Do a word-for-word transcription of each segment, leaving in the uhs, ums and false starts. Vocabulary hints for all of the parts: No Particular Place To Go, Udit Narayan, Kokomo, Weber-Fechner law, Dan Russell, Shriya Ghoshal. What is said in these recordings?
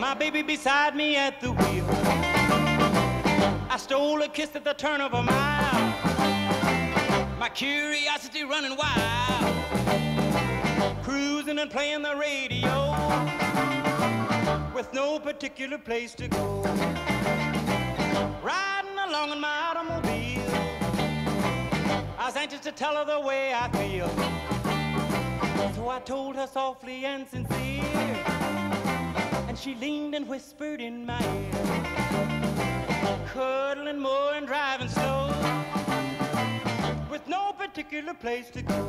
my baby beside me at the wheel. I stole a kiss at the turn of a mile, my curiosity running wild, cruising and playing the radio with no particular place to go. Riding along in my automobile, I was anxious to tell her the way I feel, so I told her softly and sincere, and she leaned and whispered in my ear, cuddling more and driving slow, with no particular place to go.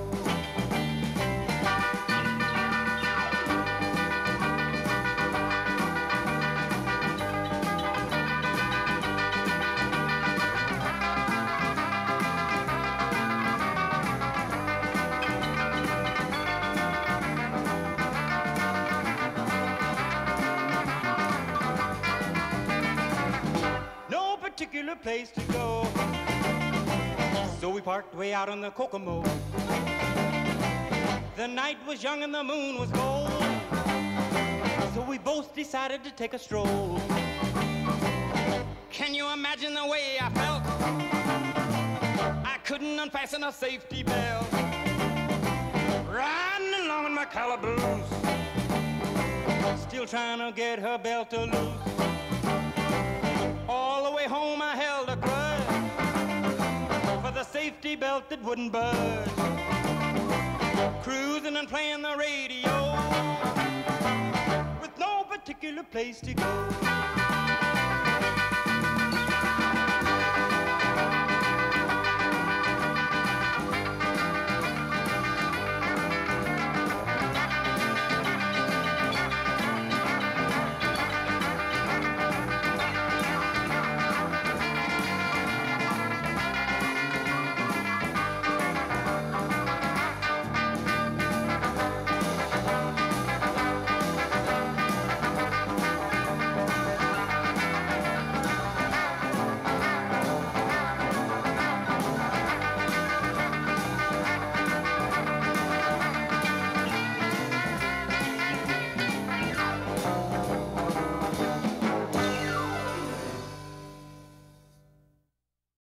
Particular place to go. So we parked way out on the Kokomo. The night was young and the moon was gold, so we both decided to take a stroll. Can you imagine the way I felt? I couldn't unfasten a safety belt, riding along in my collar blues, still trying to get her belt to loose. All the way home I held a grudge for the safety belt that wouldn't budge. Cruising and playing the radio with no particular place to go.